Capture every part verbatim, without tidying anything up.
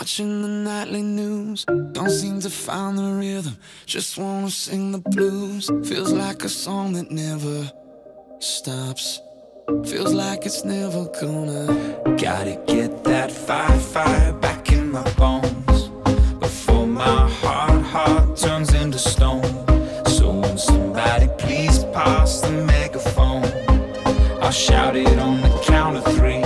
Watching the nightly news, don't seem to find the rhythm, just wanna sing the blues. Feels like a song that never stops, feels like it's never gonna. Gotta get that fire, fire back in my bones before my hard heart turns into stone. So won't somebody please pass the megaphone? I'll shout it on the count of three.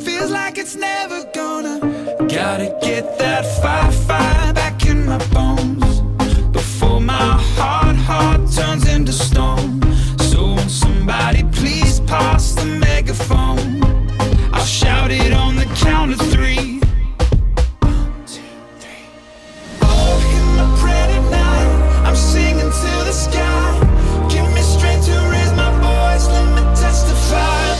Feels like it's never gonna. Gotta get that fire, fire back in my bones before my hard heart turns into stone. So won't somebody please pass the megaphone? I'll shout it on the count of three. One, two, three. Oh, in my prayer tonight, I'm singing to the sky. Give me strength to raise my voice, let me testify.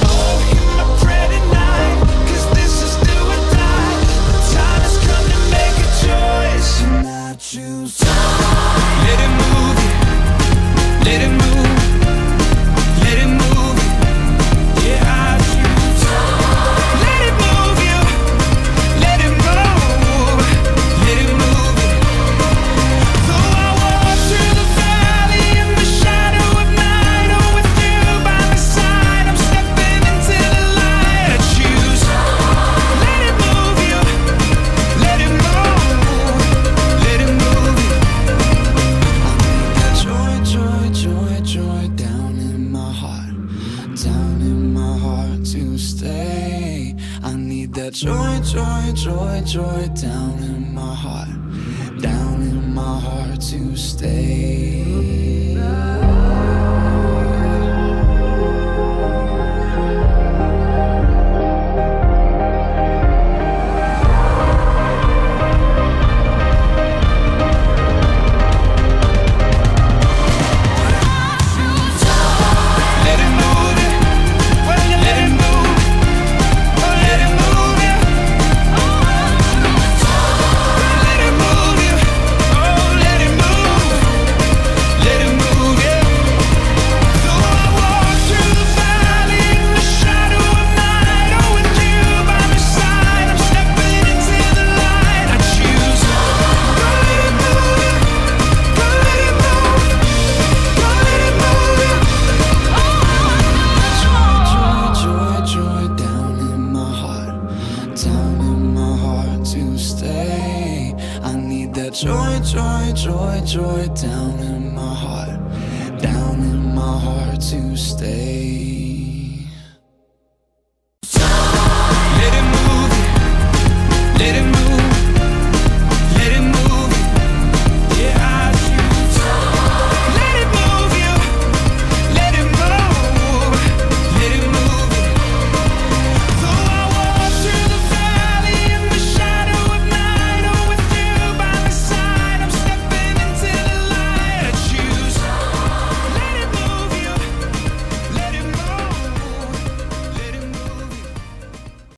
That joy, joy, joy, joy down in my heart, down in my heart to stay. Joy, joy, joy, joy down in my heart, down in my heart to stay.